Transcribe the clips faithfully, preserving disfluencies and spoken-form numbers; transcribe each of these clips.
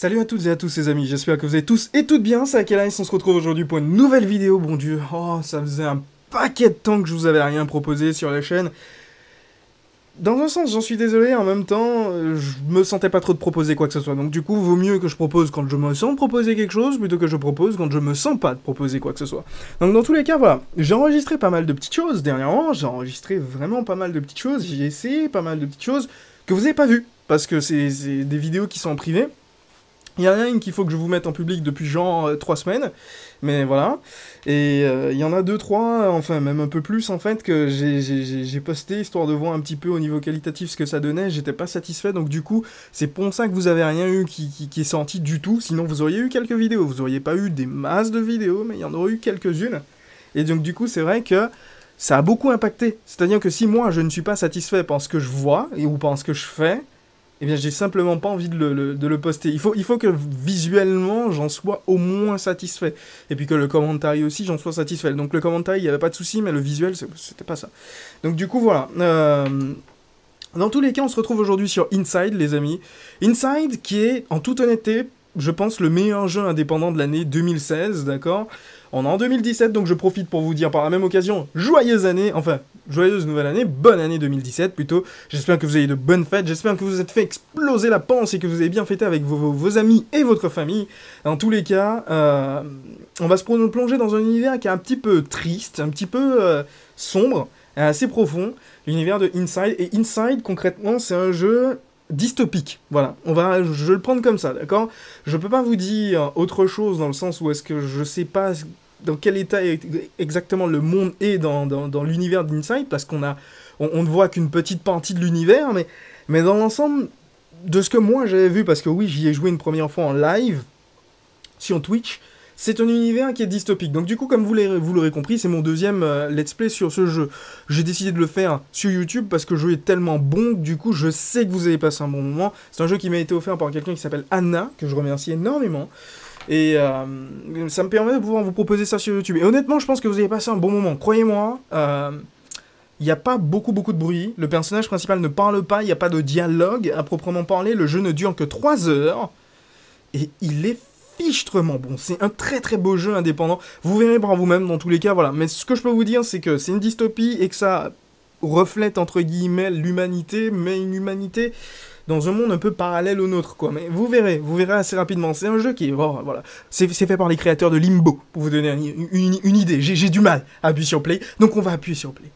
Salut à toutes et à tous les amis, j'espère que vous allez tous et toutes bien, c'est AkeLightzz, on se retrouve aujourd'hui pour une nouvelle vidéo. Bon Dieu, oh, ça faisait un paquet de temps que je vous avais rien proposé sur la chaîne. Dans un sens, j'en suis désolé, en même temps, je me sentais pas trop de proposer quoi que ce soit. Donc du coup, vaut mieux que je propose quand je me sens proposer quelque chose, plutôt que je propose quand je me sens pas de proposer quoi que ce soit. Donc dans tous les cas, voilà, j'ai enregistré pas mal de petites choses dernièrement, j'ai enregistré vraiment pas mal de petites choses, j'ai essayé pas mal de petites choses que vous avez pas vues, parce que c'est des vidéos qui sont en privé. Il y en a une qu'il faut que je vous mette en public depuis genre trois semaines, mais voilà. Et euh, il y en a deux trois, enfin même un peu plus en fait, que j'ai posté, histoire de voir un petit peu au niveau qualitatif ce que ça donnait, j'étais pas satisfait, donc du coup, c'est pour ça que vous avez rien eu qui, qui, qui est sorti du tout, sinon vous auriez eu quelques vidéos, vous auriez pas eu des masses de vidéos, mais il y en aurait eu quelques-unes. Et donc du coup, c'est vrai que ça a beaucoup impacté, c'est-à-dire que si moi je ne suis pas satisfait par ce que je vois, et, ou par ce que je fais, eh bien, j'ai simplement pas envie de le, le, de le poster. Il faut, il faut que visuellement, j'en sois au moins satisfait. Et puis que le commentaire aussi, j'en sois satisfait. Donc le commentaire, il n'y avait pas de souci, mais le visuel, c'était pas ça. Donc du coup, voilà. Euh... Dans tous les cas, on se retrouve aujourd'hui sur Inside, les amis. Inside, qui est, en toute honnêteté, je pense, le meilleur jeu indépendant de l'année deux mille seize, d'accord? On est en deux mille dix-sept, donc je profite pour vous dire par la même occasion, joyeuse année, enfin, joyeuse nouvelle année, bonne année deux mille dix-sept plutôt. J'espère que vous avez de bonnes fêtes, j'espère que vous vous êtes fait exploser la panse et que vous avez bien fêté avec vos, vos, vos amis et votre famille. En tous les cas, euh, on va se plonger dans un univers qui est un petit peu triste, un petit peu euh, sombre, assez profond, l'univers de Inside. Et Inside, concrètement, c'est un jeu dystopique, voilà, on va, je vais le prendre comme ça, d'accord? Je peux pas vous dire autre chose dans le sens où est-ce que je sais pas dans quel état exactement le monde est dans, dans, dans l'univers d'Inside, parce qu'on a, on, on ne voit qu'une petite partie de l'univers, mais, mais dans l'ensemble de ce que moi j'avais vu, parce que oui, j'y ai joué une première fois en live, sur Twitch, c'est un univers qui est dystopique. Donc du coup, comme vous l'aurez compris, c'est mon deuxième euh, let's play sur ce jeu. J'ai décidé de le faire sur YouTube parce que le jeu est tellement bon, du coup, je sais que vous avez passé un bon moment. C'est un jeu qui m'a été offert par quelqu'un qui s'appelle Anna, que je remercie énormément. Et euh, ça me permet de pouvoir vous proposer ça sur YouTube. Et honnêtement, je pense que vous avez passé un bon moment. Croyez-moi, euh, il n'y a pas beaucoup, beaucoup de bruit. Le personnage principal ne parle pas, il n'y a pas de dialogue à proprement parler. Le jeu ne dure que trois heures. Et il est fichtrement bon, c'est un très très beau jeu indépendant, vous verrez par vous-même dans tous les cas, voilà, mais ce que je peux vous dire c'est que c'est une dystopie et que ça reflète entre guillemets l'humanité, mais une humanité dans un monde un peu parallèle au nôtre, quoi, mais vous verrez, vous verrez assez rapidement, c'est un jeu qui est, oh, voilà, c'est fait par les créateurs de Limbo, pour vous donner une, une, une idée, j'ai du mal à appuyer sur play, donc on va appuyer sur play.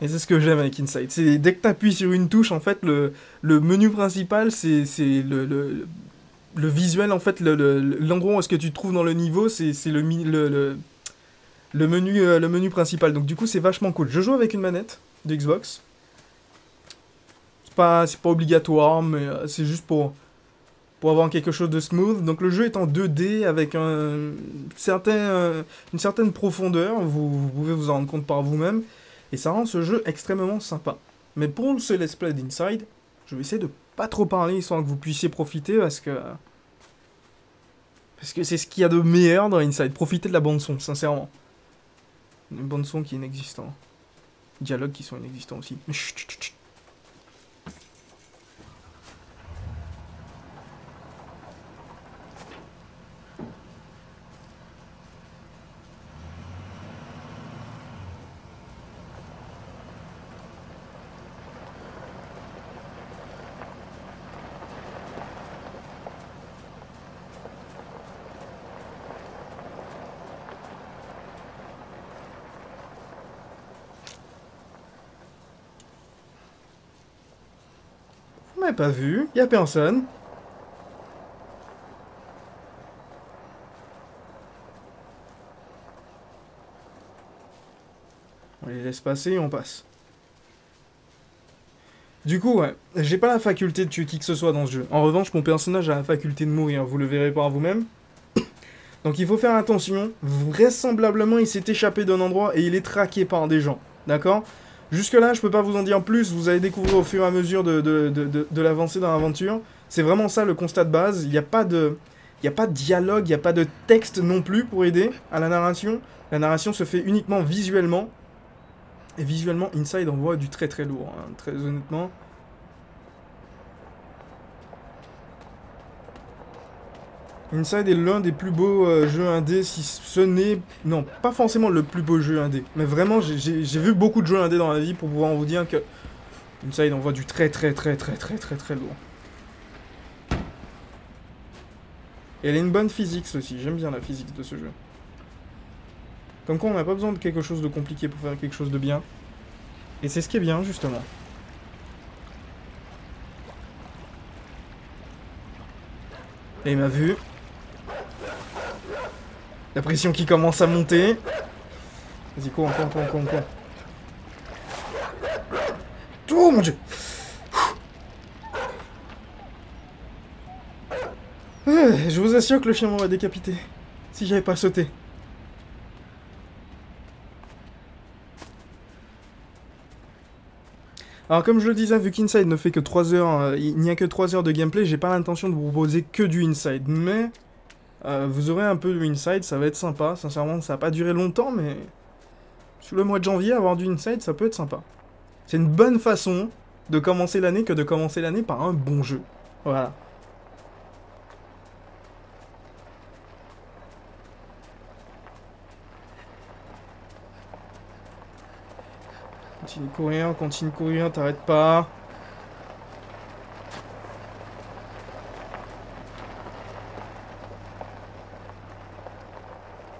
Et c'est ce que j'aime avec Inside, c'est dès que tu appuies sur une touche, en fait, le, le menu principal, c'est le, le, le visuel, en fait, l'endroit où est-ce que tu te trouves dans le niveau, c'est le, le, le, le, menu, le menu principal. Donc du coup, c'est vachement cool. Je joue avec une manette de Xbox. C'est pas, pas obligatoire, mais c'est juste pour, pour avoir quelque chose de smooth. Donc le jeu est en deux D avec un, certain, une certaine profondeur, vous, vous pouvez vous en rendre compte par vous-même. Et ça rend ce jeu extrêmement sympa. Mais pour ce let's play d'Inside, je vais essayer de pas trop parler histoire que vous puissiez profiter parce que... Parce que c'est ce qu'il y a de meilleur dans Inside. Profitez de la bande-son, sincèrement. Une bande-son qui est inexistante. Dialogues qui sont inexistants aussi. Chut, chut, chut. Pas vu, il n'y a personne. On les laisse passer et on passe. Du coup, ouais, j'ai pas la faculté de tuer qui que ce soit dans ce jeu. En revanche, mon personnage a la faculté de mourir, vous le verrez par vous-même. Donc il faut faire attention. Vraisemblablement, il s'est échappé d'un endroit et il est traqué par des gens. D'accord ? Jusque-là, je peux pas vous en dire plus, vous allez découvrir au fur et à mesure de, de, de, de, de l'avancée dans l'aventure. C'est vraiment ça le constat de base, il n'y a pas de il n'y a pas de dialogue, il n'y a pas de texte non plus pour aider à la narration. La narration se fait uniquement visuellement. Et visuellement, Inside envoie du très très lourd, hein, très honnêtement. Inside est l'un des plus beaux euh, jeux indés, si ce n'est... Non, pas forcément le plus beau jeu indé. Mais vraiment, j'ai vu beaucoup de jeux indés dans la vie pour pouvoir vous dire que... Inside envoie du très très très très très très très lourd. Et elle a une bonne physique aussi, j'aime bien la physique de ce jeu. Comme quoi on n'a pas besoin de quelque chose de compliqué pour faire quelque chose de bien. Et c'est ce qui est bien justement. Et il m'a vu. La pression qui commence à monter. Vas-y, cours, cours, cours, cours, cours. Oh mon dieu! Je vous assure que le chien m'aurait décapité si j'avais pas sauté. Alors comme je le disais, vu qu'Inside ne fait que trois heures, euh, il n'y a que trois heures de gameplay, j'ai pas l'intention de vous proposer que du Inside, mais euh, vous aurez un peu de Inside, ça va être sympa, sincèrement ça va pas durer longtemps, mais sous le mois de janvier, avoir du Inside, ça peut être sympa. C'est une bonne façon de commencer l'année que de commencer l'année par un bon jeu, voilà. Continue de courir, continue de courir, t'arrêtes pas.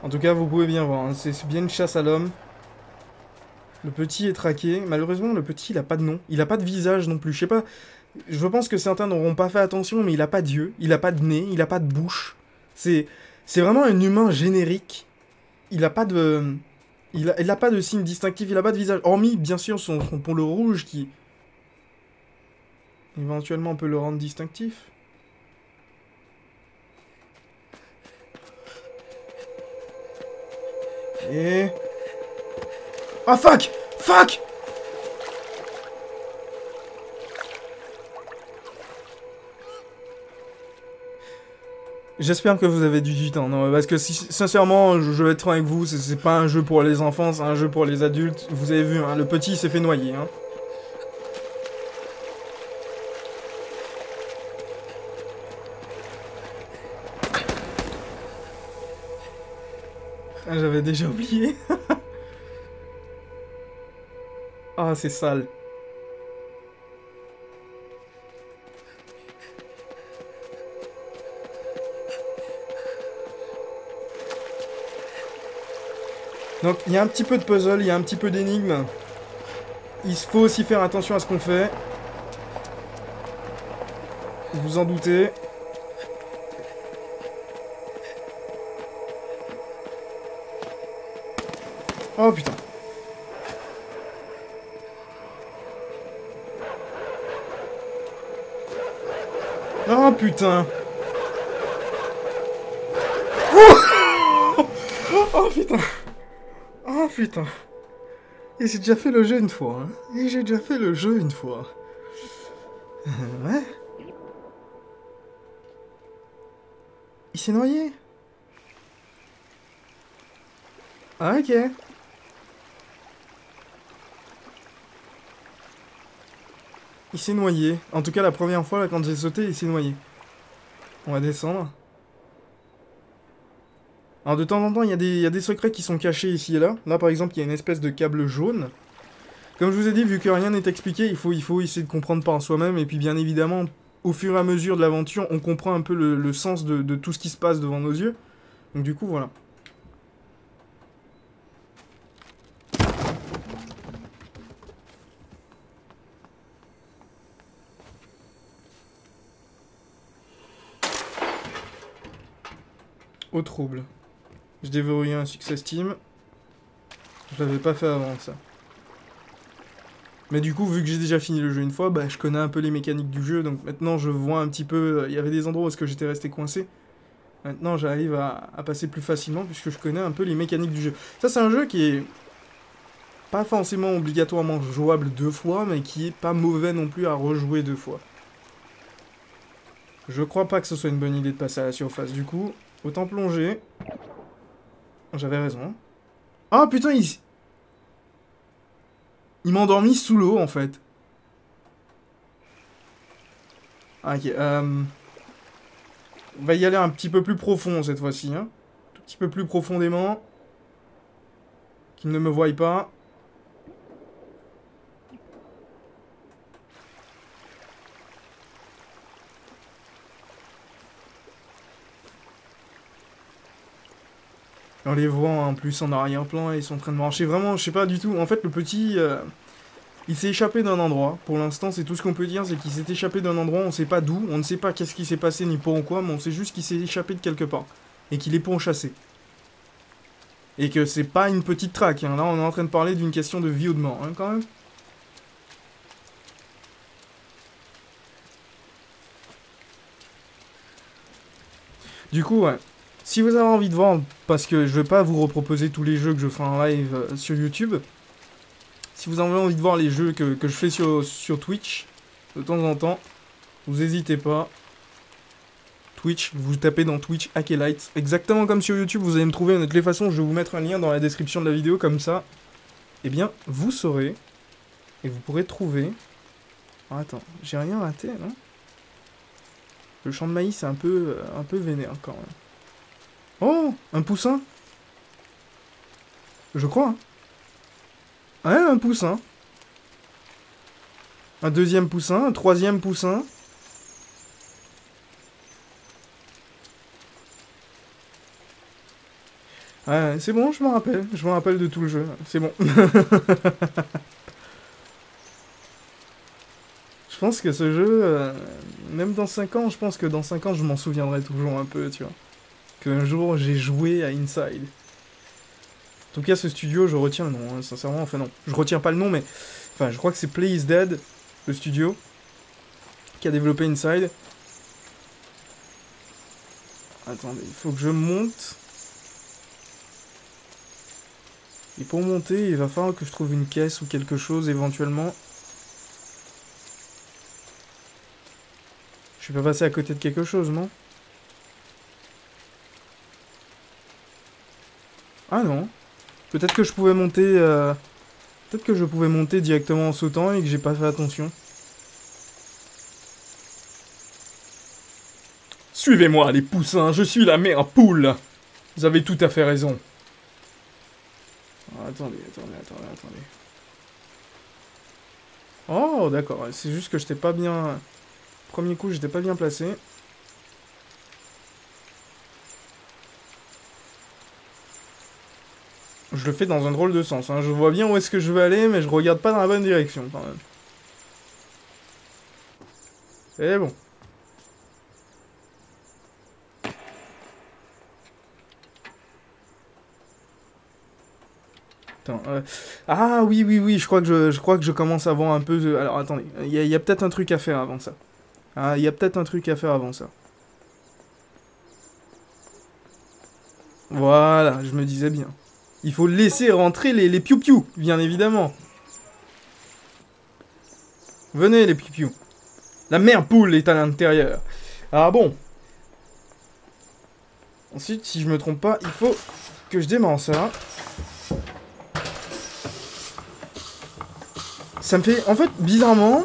En tout cas, vous pouvez bien voir, hein, c'est bien une chasse à l'homme. Le petit est traqué. Malheureusement, le petit, il a pas de nom. Il a pas de visage non plus. Je sais pas, je pense que certains n'auront pas fait attention, mais il a pas d'yeux, il a pas de nez, il a pas de bouche. C'est vraiment un humain générique. Il a pas de... Il a, il a pas de signe distinctif, il a pas de visage. Hormis, bien sûr, son, son polo rouge qui... Éventuellement, on peut le rendre distinctif. Et... Ah, fuck! Fuck! J'espère que vous avez du temps, non, parce que si, sincèrement, je, je vais être franc avec vous, c'est pas un jeu pour les enfants, c'est un jeu pour les adultes. Vous avez vu, hein, le petit s'est fait noyer. Hein. Ah, j'avais déjà oublié. Ah, c'est sale. Donc il y a un petit peu de puzzle, il y a un petit peu d'énigme. Il faut aussi faire attention à ce qu'on fait. Vous vous en doutez. Oh putain. Oh putain. Oh, oh putain. Oh putain. Et j'ai déjà fait le jeu une fois. Hein. Et j'ai déjà fait le jeu une fois. Ouais. Il s'est noyé. Ah, ok. Il s'est noyé. En tout cas, la première fois, là, quand j'ai sauté, il s'est noyé. On va descendre. Alors de temps en temps, il y, y a des secrets qui sont cachés ici et là. Là, par exemple, il y a une espèce de câble jaune. Comme je vous ai dit, vu que rien n'est expliqué, il faut, il faut essayer de comprendre par soi-même. Et puis, bien évidemment, au fur et à mesure de l'aventure, on comprend un peu le, le sens de, de tout ce qui se passe devant nos yeux. Donc du coup, voilà. Au trouble. Je déverrouille un succès Steam. Je l'avais pas fait avant ça. Mais du coup, vu que j'ai déjà fini le jeu une fois, bah, je connais un peu les mécaniques du jeu, donc maintenant je vois un petit peu... Il y avait des endroits où est-ce que j'étais resté coincé. Maintenant j'arrive à, à passer plus facilement puisque je connais un peu les mécaniques du jeu. Ça c'est un jeu qui est pas forcément obligatoirement jouable deux fois, mais qui est pas mauvais non plus à rejouer deux fois. Je crois pas que ce soit une bonne idée de passer à la surface du coup. Autant plonger. J'avais raison. Ah putain, il... Il m'a endormi sous l'eau, en fait. Ah, ok, euh... On va y aller un petit peu plus profond cette fois-ci. Hein. Un petit peu plus profondément. Qu'ils ne me voient pas. On les voit en plus en arrière-plan et ils sont en train de marcher. Vraiment, je sais pas du tout. En fait, le petit, euh, il s'est échappé d'un endroit. Pour l'instant, c'est tout ce qu'on peut dire, c'est qu'il s'est échappé d'un endroit. On sait pas d'où, on ne sait pas qu'est-ce qui s'est passé ni pourquoi, mais on sait juste qu'il s'est échappé de quelque part et qu'il est pourchassé. Et que c'est pas une petite traque. Hein. Là, on est en train de parler d'une question de vie ou de mort, hein, quand même. Du coup, ouais. Si vous avez envie de voir, parce que je vais pas vous reproposer tous les jeux que je fais en live euh, sur YouTube, si vous avez envie de voir les jeux que, que je fais sur, sur Twitch, de temps en temps, vous n'hésitez pas. Twitch, vous tapez dans Twitch AkeLightzz. Exactement comme sur YouTube, vous allez me trouver de toutes les façons, je vais vous mettre un lien dans la description de la vidéo, comme ça, eh bien, vous saurez, et vous pourrez trouver... Oh, attends, j'ai rien raté, non? Le champ de maïs est un peu, un peu vénère, quand même. Oh, un poussin. Je crois. Ouais, un poussin. Un deuxième poussin, un troisième poussin. Ouais, c'est bon, je m'en rappelle. Je me rappelle de tout le jeu. C'est bon. Je pense que ce jeu, euh, même dans cinq ans, je pense que dans cinq ans, je m'en souviendrai toujours un peu, tu vois. Qu'un jour j'ai joué à Inside. En tout cas, ce studio, je retiens le nom, hein, sincèrement. Enfin, non, je retiens pas le nom, mais. Enfin, je crois que c'est Playdead, le studio, qui a développé Inside. Attendez, il faut que je monte. Et pour monter, il va falloir que je trouve une caisse ou quelque chose éventuellement. Je suis pas passé à côté de quelque chose, non? Ah non. Peut-être que je pouvais monter... Euh... Peut-être que je pouvais monter directement en sautant et que j'ai pas fait attention. Suivez-moi les poussins, je suis la mère poule. Vous avez tout à fait raison. Oh, attendez, attendez, attendez, attendez. Oh d'accord, c'est juste que j'étais pas bien... Premier coup, j'étais pas bien placé. Je le fais dans un drôle de sens, hein. Je vois bien où est-ce que je veux aller, mais je regarde pas dans la bonne direction, quand même. Et bon. Attends, euh... Ah oui, oui, oui, je crois que je, je, crois que je commence à voir un peu... De... Alors, attendez, il y a, a peut-être un truc à faire avant ça. Ah, il y a peut-être un truc à faire avant ça. Voilà, je me disais bien. Il faut laisser rentrer les, les piou-piou, bien évidemment. Venez, les piou-piou. La mère poule est à l'intérieur. Ah bon. Ensuite, si je me trompe pas, il faut que je démarre ça. Ça me fait... En fait, bizarrement,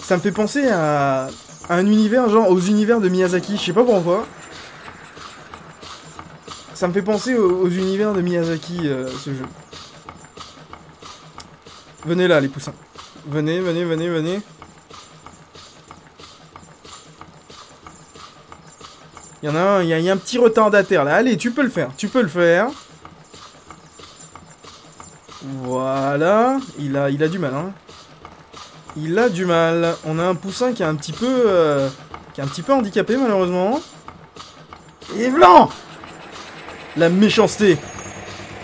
ça me fait penser à, à un univers, genre aux univers de Miyazaki. Je sais pas pourquoi. Ça me fait penser aux, aux univers de Miyazaki, euh, ce jeu. Venez là, les poussins. Venez, venez, venez, venez. Il y en a un, il y, y a un petit retardataire, là. Allez, tu peux le faire, tu peux le faire. Voilà. Il a, il a du mal, hein. Il a du mal. On a un poussin qui est un petit peu... Euh, qui est un petit peu handicapé, malheureusement. Et blanc! La méchanceté.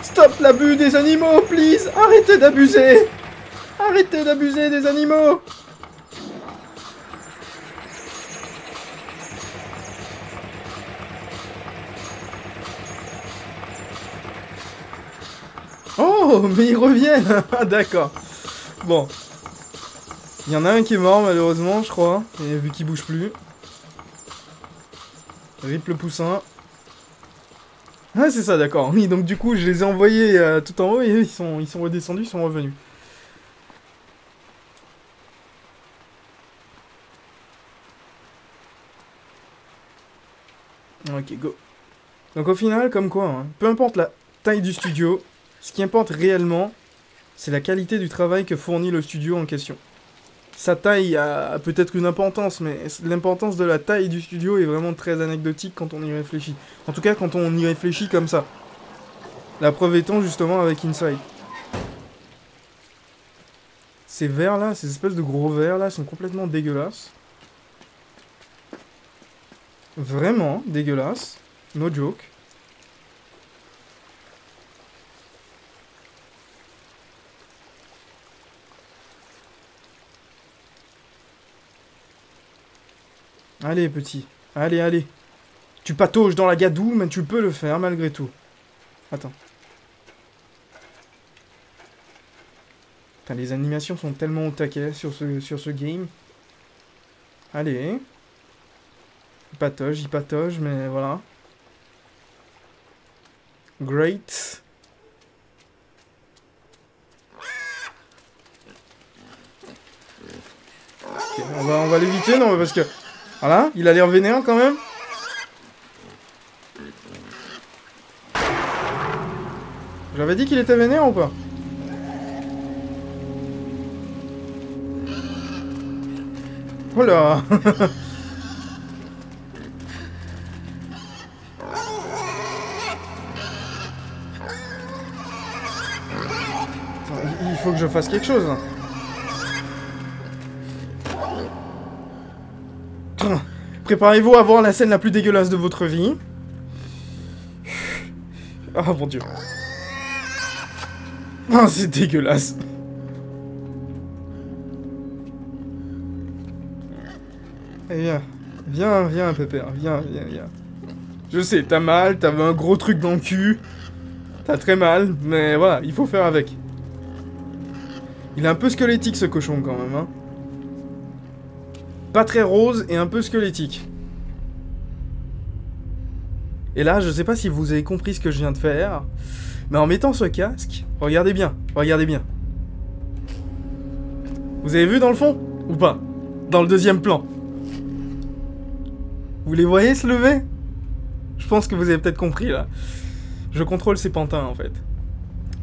Stop l'abus des animaux, please. Arrêtez d'abuser. Arrêtez d'abuser des animaux. Oh, mais ils reviennent. D'accord. Bon. Il y en a un qui est mort, malheureusement, je crois. Et vu qu'il bouge plus. Rip le poussin. Ah c'est ça, d'accord, oui, donc du coup je les ai envoyés euh, tout en haut et eux, ils sont, ils sont redescendus, ils sont revenus. Ok, go. Donc au final, comme quoi, hein, peu importe la taille du studio, ce qui importe réellement, c'est la qualité du travail que fournit le studio en question. Sa taille a peut-être une importance, mais l'importance de la taille du studio est vraiment très anecdotique quand on y réfléchit. En tout cas, quand on y réfléchit comme ça. La preuve étant justement avec Inside. Ces vers là, ces espèces de gros vers là, sont complètement dégueulasses. Vraiment dégueulasses. No joke. Allez, petit. Allez, allez. Tu patauges dans la gadoue, mais tu peux le faire malgré tout. Attends. Putain, les animations sont tellement au taquet sur ce, sur ce game. Allez. Il patauge, il patauge, mais voilà. Great. Okay, on va, on va l'éviter, non, parce que... Voilà, il a l'air vénère quand même. J'avais dit qu'il était vénère ou pas? Oh là. Il faut que je fasse quelque chose. Préparez-vous à voir la scène la plus dégueulasse de votre vie. Oh mon dieu. Oh, c'est dégueulasse. Eh bien, viens, viens, pépère, viens, viens, viens. Je sais, t'as mal, t'avais un gros truc dans le cul. T'as très mal, mais voilà, il faut faire avec. Il est un peu squelettique ce cochon quand même, hein. Pas très rose et un peu squelettique. Et là, je sais pas si vous avez compris ce que je viens de faire, mais en mettant ce casque, regardez bien, regardez bien. Vous avez vu dans le fond? Ou pas? Dans le deuxième plan. Vous les voyez se lever? Je pense que vous avez peut-être compris là. Je contrôle ces pantins en fait.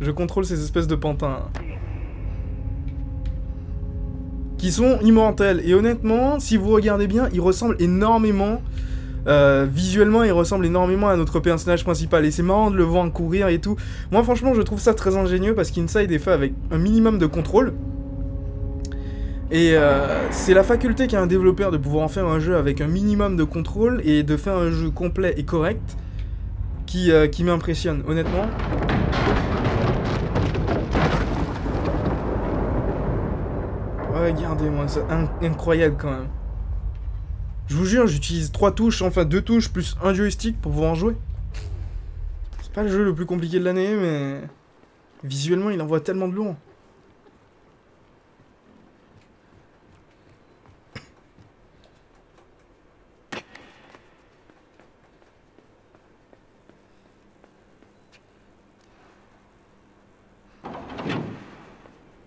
Je contrôle ces espèces de pantins. Qui sont immortels. Et honnêtement, si vous regardez bien, ils ressemblent énormément... Euh, visuellement, ils ressemblent énormément à notre personnage principal. Et c'est marrant de le voir courir et tout. Moi, franchement, je trouve ça très ingénieux parce qu'Inside est fait avec un minimum de contrôle. Et euh, c'est la faculté qu'a un développeur de pouvoir en faire un jeu avec un minimum de contrôle et de faire un jeu complet et correct qui, euh, qui m'impressionne, honnêtement. Regardez-moi ça, incroyable quand même. Je vous jure, j'utilise trois touches, enfin deux touches plus un joystick pour pouvoir en jouer. C'est pas le jeu le plus compliqué de l'année, mais... Visuellement, il envoie tellement de lourd.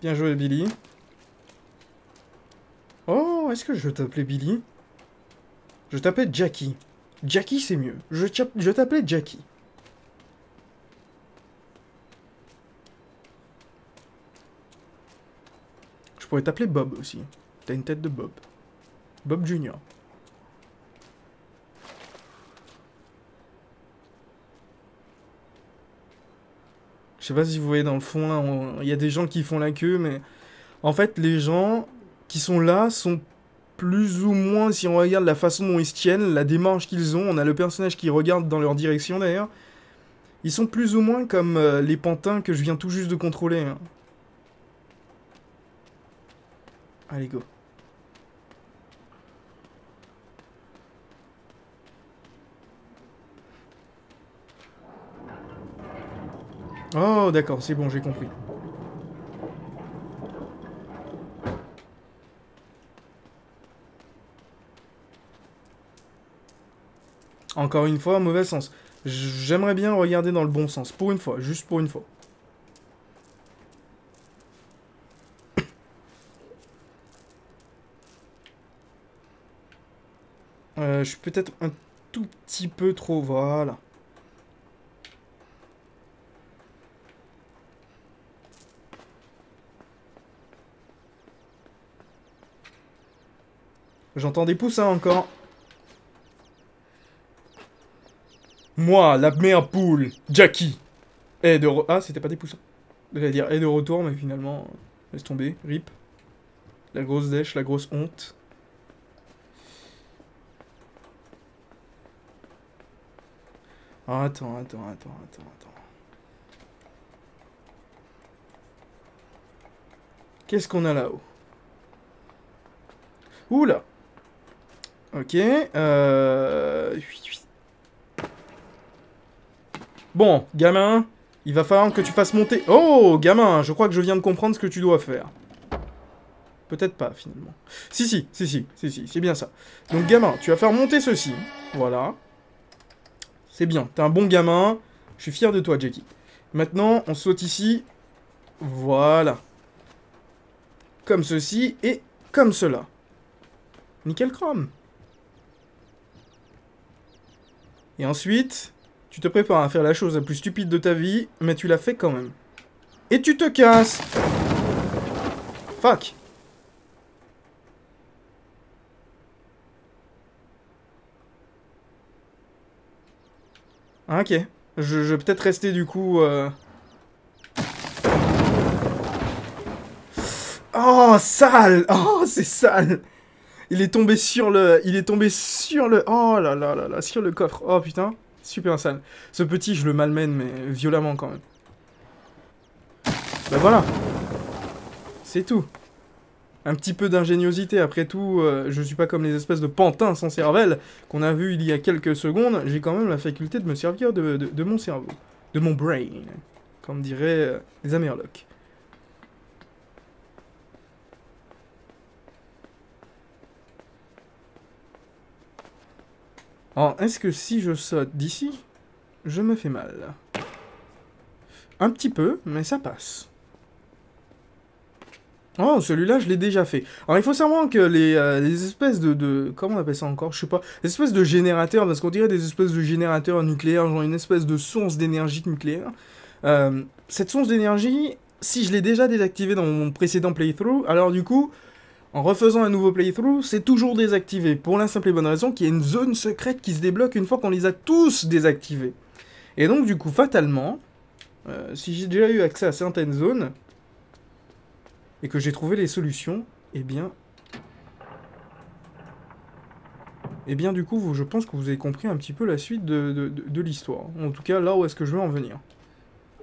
Bien joué, Billy. Oh, est-ce que je t'appelais Billy? Je t'appelais Jackie. Jackie, c'est mieux. Je t'appelais Jackie. Je pourrais t'appeler Bob aussi. T'as une tête de Bob. Bob Junior. Je sais pas si vous voyez dans le fond, là, on... il y a des gens qui font la queue, mais... En fait, les gens... qui sont là, sont plus ou moins, si on regarde la façon dont ils se tiennent, la démarche qu'ils ont, on a le personnage qui regarde dans leur direction d'ailleurs, ils sont plus ou moins comme euh, les pantins que je viens tout juste de contrôler. Hein. Allez, go. Oh, d'accord, c'est bon, j'ai compris. Encore une fois, mauvais sens. J'aimerais bien regarder dans le bon sens. Pour une fois, juste pour une fois. Euh, je suis peut-être un tout petit peu trop, voilà. J'entends des poussins encore. Moi, la mère poule, Jackie. Et de re... Ah, c'était pas des poussins. J'allais dire, et de retour, mais finalement, laisse tomber, rip. La grosse dèche, la grosse honte. Attends, attends, attends, attends, attends. Qu'est-ce qu'on a là-haut? Oula. Ok. Euh... Bon, gamin, il va falloir que tu fasses monter... Oh, gamin, je crois que je viens de comprendre ce que tu dois faire. Peut-être pas, finalement. Si, si, si, si, si, si, c'est bien ça. Donc, gamin, tu vas faire monter ceci. Voilà. C'est bien, t'es un bon gamin. Je suis fier de toi, Jackie. Maintenant, on saute ici. Voilà. Comme ceci et comme cela. Nickel chrome. Et ensuite, tu te prépares à faire la chose la plus stupide de ta vie, mais tu l'as fait quand même. Et tu te casses. Fuck. Ah, ok, je, je vais peut-être rester du coup... Euh... Oh, sale. Oh, c'est sale. Il est tombé sur le... Il est tombé sur le... Oh là là là là, sur le coffre. Oh putain, super sale. Ce petit, je le malmène, mais violemment quand même. Bah voilà. C'est tout. Un petit peu d'ingéniosité, après tout, euh, je suis pas comme les espèces de pantins sans cervelle qu'on a vu il y a quelques secondes, j'ai quand même la faculté de me servir de, de, de mon cerveau, de mon brain, comme diraient euh, les Amerlocs. Alors, est-ce que si je saute d'ici, je me fais mal? Un petit peu, mais ça passe. Oh, celui-là, je l'ai déjà fait. Alors, il faut savoir que les, euh, les espèces de, de... Comment on appelle ça encore? Je sais pas. Les espèces de générateurs, parce qu'on dirait des espèces de générateurs nucléaires, genre une espèce de source d'énergie nucléaire. Euh, cette source d'énergie, si je l'ai déjà désactivée dans mon précédent playthrough, alors du coup, en refaisant un nouveau playthrough, c'est toujours désactivé. Pour la simple et bonne raison qu'il y a une zone secrète qui se débloque une fois qu'on les a tous désactivés. Et donc, du coup, fatalement, euh, si j'ai déjà eu accès à certaines zones... et que j'ai trouvé les solutions, eh bien... Eh bien, du coup, vous, je pense que vous avez compris un petit peu la suite de, de, de, de l'histoire. En tout cas, là où est-ce que je veux en venir.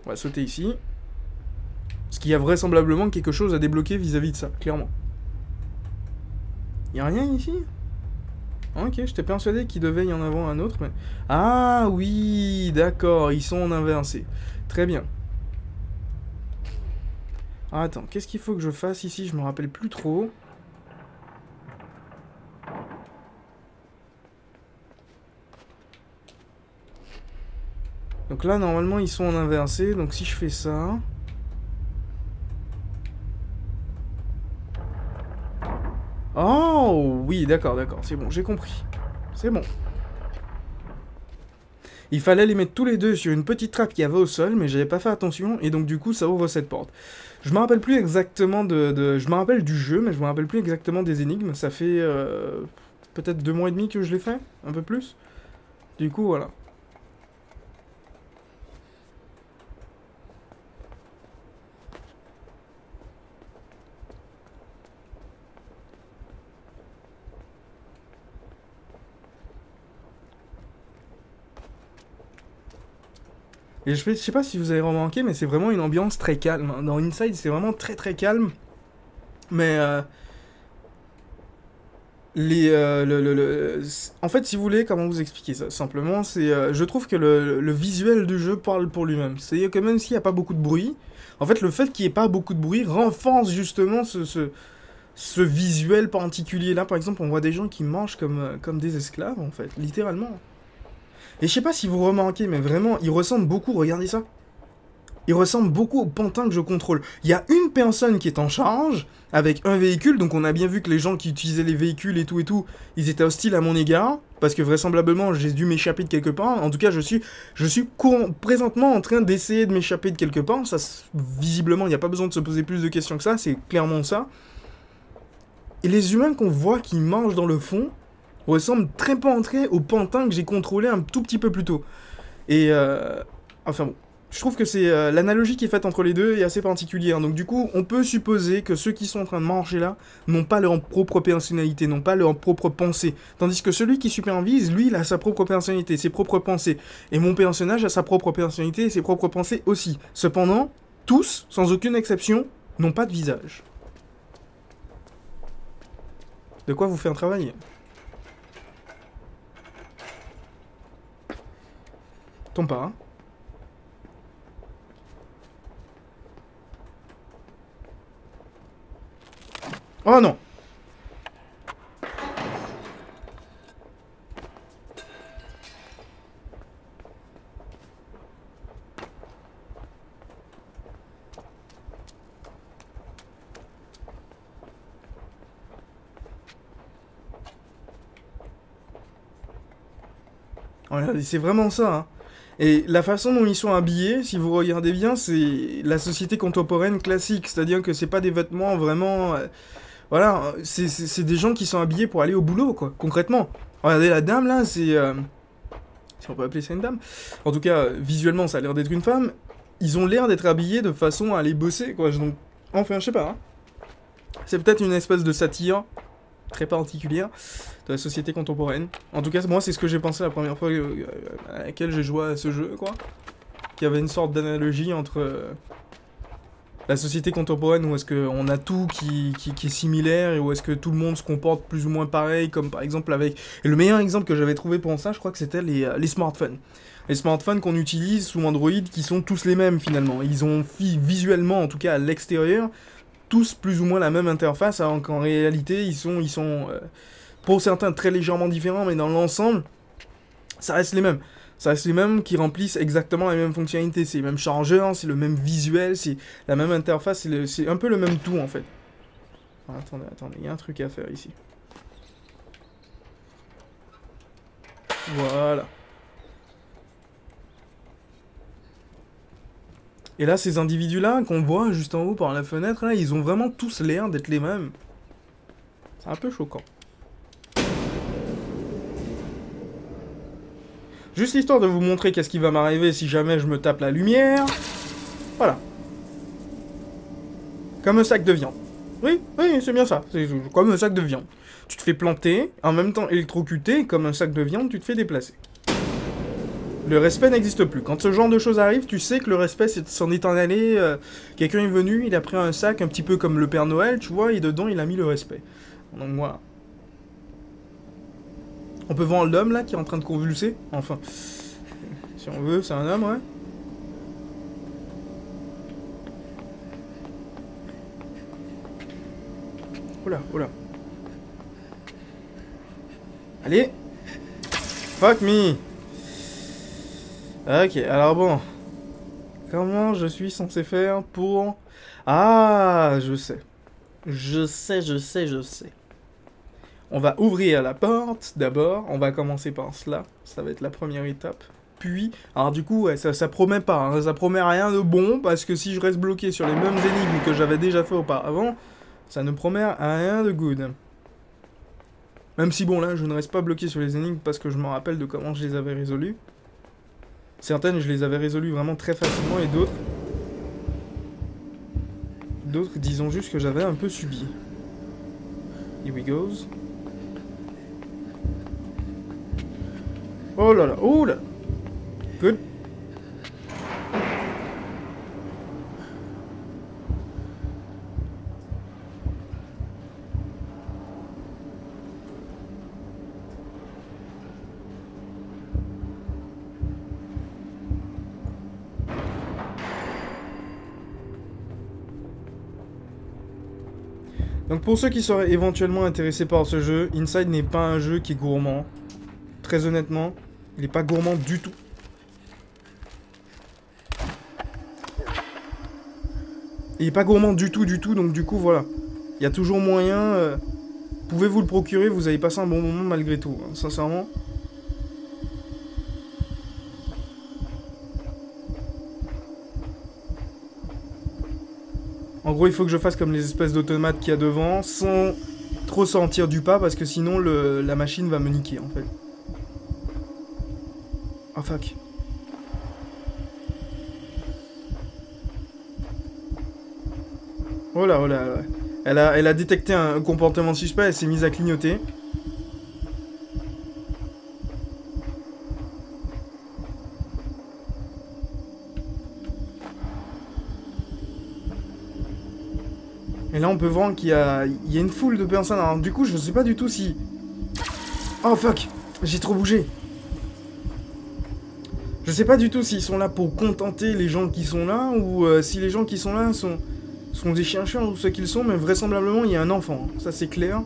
On va sauter ici. Parce qu'il y a vraisemblablement quelque chose à débloquer vis-à-vis de ça, clairement. Il n'y a rien ici? Ok, j'étais persuadé qu'il devait y en avoir un autre, mais... Ah oui, d'accord, ils sont en inversé. Très bien. Ah, attends, qu'est-ce qu'il faut que je fasse ici? Je me rappelle plus trop. Donc là, normalement, ils sont en inversé. Donc si je fais ça... Oh, oui, d'accord, d'accord. C'est bon, j'ai compris. C'est bon. Il fallait les mettre tous les deux sur une petite trappe qui avait au sol, mais j'avais pas fait attention, et donc du coup ça ouvre cette porte. Je me rappelle plus exactement de... de je me rappelle du jeu, mais je me rappelle plus exactement des énigmes. Ça fait euh, peut-être deux mois et demi que je l'ai fait, un peu plus. Du coup, voilà. Et je sais pas si vous avez remarqué, mais c'est vraiment une ambiance très calme. Dans Inside, c'est vraiment très très calme. Mais... Euh, les, euh, le, le, le, en fait, si vous voulez, comment vous expliquer ça? Simplement, c'est... Euh, je trouve que le, le visuel du jeu parle pour lui-même. C'est-à-dire que même s'il n'y a pas beaucoup de bruit, en fait, le fait qu'il n'y ait pas beaucoup de bruit renforce justement ce... ce Ce visuel particulier. Là, par exemple, on voit des gens qui mangent comme, comme des esclaves, en fait. Littéralement. Et je sais pas si vous remarquez, mais vraiment, ils ressemblent beaucoup, regardez ça. il ressemble beaucoup au pantin que je contrôle. Il y a une personne qui est en charge avec un véhicule, donc on a bien vu que les gens qui utilisaient les véhicules et tout et tout, ils étaient hostiles à mon égard, parce que vraisemblablement j'ai dû m'échapper de quelque part. En tout cas, je suis, je suis présentement en train d'essayer de m'échapper de quelque part. Ça, visiblement, il n'y a pas besoin de se poser plus de questions que ça, c'est clairement ça. Et les humains qu'on voit qui mangent dans le fond ressemblent très peu en trait au pantin que j'ai contrôlé un tout petit peu plus tôt. Et euh... enfin bon, je trouve que c'est euh, l'analogie qui est faite entre les deux est assez particulière. Donc du coup, on peut supposer que ceux qui sont en train de manger là n'ont pas leur propre personnalité, n'ont pas leur propre pensée. Tandis que celui qui supervise, lui, il a sa propre personnalité, ses propres pensées. Et mon personnage a sa propre personnalité et ses propres pensées aussi. Cependant, tous, sans aucune exception, n'ont pas de visage. De quoi vous faire travailler ? Tombe pas, hein. Oh non. Oh, c'est vraiment ça, hein. Et la façon dont ils sont habillés, si vous regardez bien, c'est la société contemporaine classique. C'est-à-dire que c'est pas des vêtements vraiment... Euh, voilà, c'est des gens qui sont habillés pour aller au boulot, quoi, concrètement. Regardez la dame, là, c'est... Euh, si on peut appeler ça une dame. En tout cas, visuellement, ça a l'air d'être une femme. Ils ont l'air d'être habillés de façon à aller bosser, quoi. Donc, enfin, je sais pas. Hein. C'est peut-être une espèce de satire très particulière de la société contemporaine. En tout cas, moi, c'est ce que j'ai pensé la première fois à laquelle j'ai joué à ce jeu, quoi. Qu'il y avait une sorte d'analogie entre la société contemporaine, où est-ce qu'on a tout qui, qui, qui est similaire, et où est-ce que tout le monde se comporte plus ou moins pareil, comme par exemple avec... Et le meilleur exemple que j'avais trouvé pour ça, je crois que c'était les, les smartphones. Les smartphones qu'on utilise sous Android, qui sont tous les mêmes, finalement. Ils ont visuellement, en tout cas à l'extérieur, tous plus ou moins la même interface, alors qu'en réalité, ils sont, ils sont euh, pour certains très légèrement différents, mais dans l'ensemble, ça reste les mêmes. Ça reste les mêmes qui remplissent exactement les mêmes fonctionnalités. C'est les mêmes chargeurs, c'est le même visuel, c'est la même interface, c'est un peu le même tout, en fait. Alors, attendez, attendez, il y a un truc à faire ici. Voilà. Et là, ces individus-là, qu'on voit juste en haut par la fenêtre, là, ils ont vraiment tous l'air d'être les mêmes. C'est un peu choquant. Juste l'histoire de vous montrer qu'est-ce qui va m'arriver si jamais je me tape la lumière. Voilà. Comme un sac de viande. Oui, oui, c'est bien ça. C'est comme un sac de viande. Tu te fais planter, en même temps électrocuté, comme un sac de viande, tu te fais déplacer. Le respect n'existe plus. Quand ce genre de choses arrive, tu sais que le respect s'en est en allé. Euh, Quelqu'un est venu, il a pris un sac, un petit peu comme le Père Noël, tu vois, et dedans, il a mis le respect. Donc voilà. On peut voir l'homme, là, qui est en train de convulser. Enfin, si on veut, c'est un homme, ouais. Oula, oula. Allez. Fuck me. Ok, alors bon, comment je suis censé faire pour... Ah, je sais. Je sais, je sais, je sais. On va ouvrir la porte, d'abord, on va commencer par cela, ça va être la première étape. Puis, alors du coup, ouais, ça, ça promet pas, hein, ça promet rien de bon, parce que si je reste bloqué sur les mêmes énigmes que j'avais déjà fait auparavant, ça ne promet rien de good. Même si bon, là, je ne reste pas bloqué sur les énigmes parce que je me rappelle de comment je les avais résolues. Certaines, je les avais résolues vraiment très facilement, et d'autres... D'autres, disons juste que j'avais un peu subi. Here we goes. Oh là là, oh là. Good. Donc pour ceux qui seraient éventuellement intéressés par ce jeu, Inside n'est pas un jeu qui est gourmand. Très honnêtement, il n'est pas gourmand du tout. Il est pas gourmand du tout, du tout, donc du coup, voilà. Il y a toujours moyen. Euh, Pouvez-vous le procurer, vous avez passé un bon moment malgré tout, hein, sincèrement. En gros, il faut que je fasse comme les espèces d'automates qu'il y a devant, sans trop sortir du pas, parce que sinon, le, la machine va me niquer, en fait. Ah, fuck. Oh là, oh là, oh là. Elle a, elle a détecté un comportement suspect, elle s'est mise à clignoter. Et là on peut voir qu'il y a, il y a une foule de personnes. Alors du coup je sais pas du tout si... Oh fuck, j'ai trop bougé. Je sais pas du tout s'ils sont là pour contenter les gens qui sont là, ou euh, si les gens qui sont là sont... sont des chiens-chiens ou ce qu'ils sont, mais vraisemblablement il y a un enfant, ça c'est clair.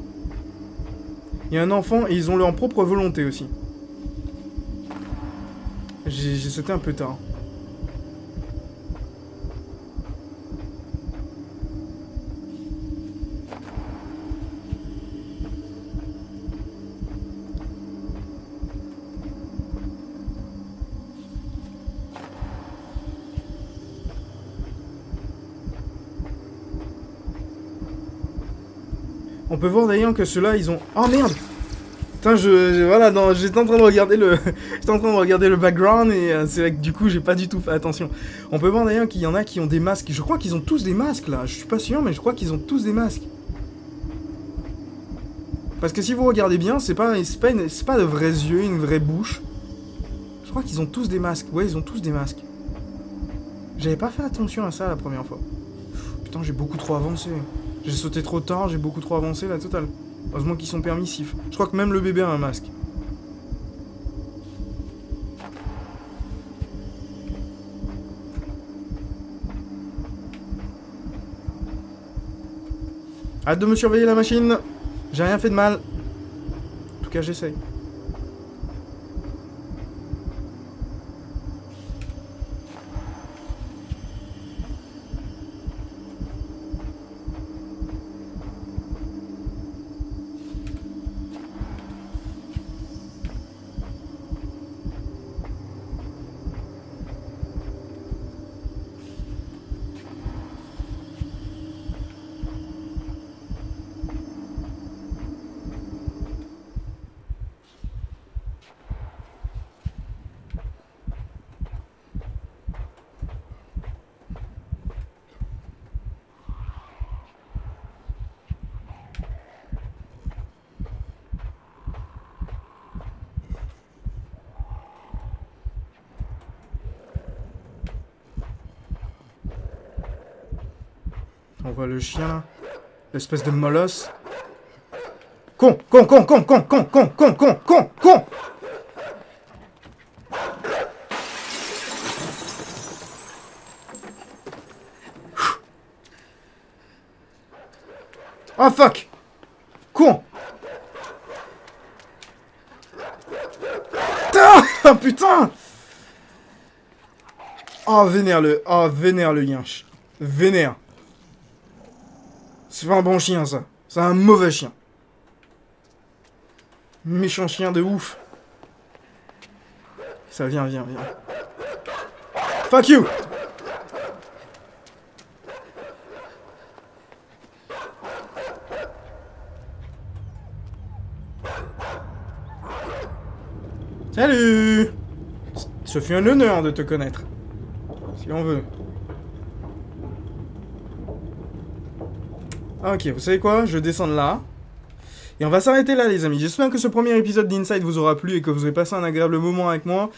Il y a un enfant et ils ont leur propre volonté aussi. J'ai sauté un peu tard. On peut voir d'ailleurs que ceux-là, ils ont... Oh merde! Putain, je... je voilà, non, j'étais en train de regarder le... j'étais en train de regarder le background et euh, c'est vrai que du coup, j'ai pas du tout fait attention. On peut voir d'ailleurs qu'il y en a qui ont des masques. Je crois qu'ils ont tous des masques, là. Je suis pas sûr, mais je crois qu'ils ont tous des masques. Parce que si vous regardez bien, c'est pas... c'est pas, une... pas de vrais yeux, une vraie bouche. Je crois qu'ils ont tous des masques. Ouais, ils ont tous des masques. J'avais pas fait attention à ça la première fois. Putain, j'ai beaucoup trop avancé. J'ai sauté trop tard, j'ai beaucoup trop avancé, la totale. Heureusement qu'ils sont permissifs. Je crois que même le bébé a un masque. Hâte de me surveiller la machine. J'ai rien fait de mal. En tout cas, j'essaye. On voit le chien là. L'espèce de molosse. Con, con, con, con, con, con, con, con, con, con, con. Oh fuck. Con. Putain, putain. Oh vénère le, oh vénère le yinche. Vénère. C'est pas un bon chien, ça. C'est un mauvais chien. Méchant chien de ouf. Ça vient, vient, vient. Fuck you! Salut! Ce fut un honneur de te connaître. Si on veut. Ok, vous savez quoi? Je descends de là. Et on va s'arrêter là, les amis. J'espère que ce premier épisode d'Inside vous aura plu et que vous aurez passé un agréable moment avec moi.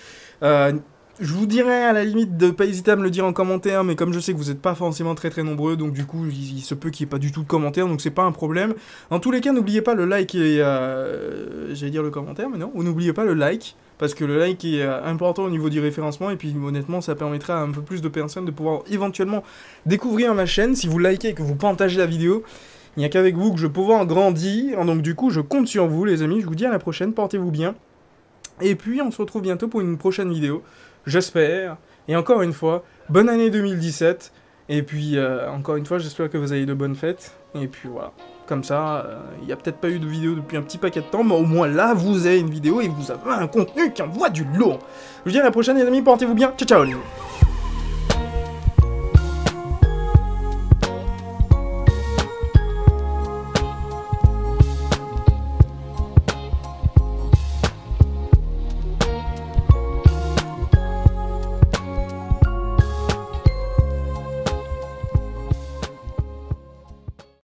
Euh, je vous dirais, à la limite, de pas hésiter à me le dire en commentaire, mais comme je sais que vous n'êtes pas forcément très très nombreux, donc du coup, il, il se peut qu'il n'y ait pas du tout de commentaire, donc c'est pas un problème. En tous les cas, n'oubliez pas le like et... Euh, j'allais dire le commentaire, mais non. Ou n'oubliez pas le like, parce que le like est euh, important au niveau du référencement, et puis honnêtement, ça permettra à un peu plus de personnes de pouvoir éventuellement découvrir ma chaîne. Si vous likez et que vous partagez la vidéo, il n'y a qu'avec vous que je vais pouvoir grandir, donc du coup, je compte sur vous, les amis, je vous dis à la prochaine, portez-vous bien, et puis on se retrouve bientôt pour une prochaine vidéo, j'espère, et encore une fois, bonne année deux mille dix-sept, Et puis, euh, encore une fois, j'espère que vous avez de bonnes fêtes. Et puis voilà. Comme ça, il euh, n'y a peut-être pas eu de vidéo depuis un petit paquet de temps, mais au moins là, vous avez une vidéo et vous avez un contenu qui envoie du lourd. Je vous dis à la prochaine, les amis, portez-vous bien. Ciao, ciao.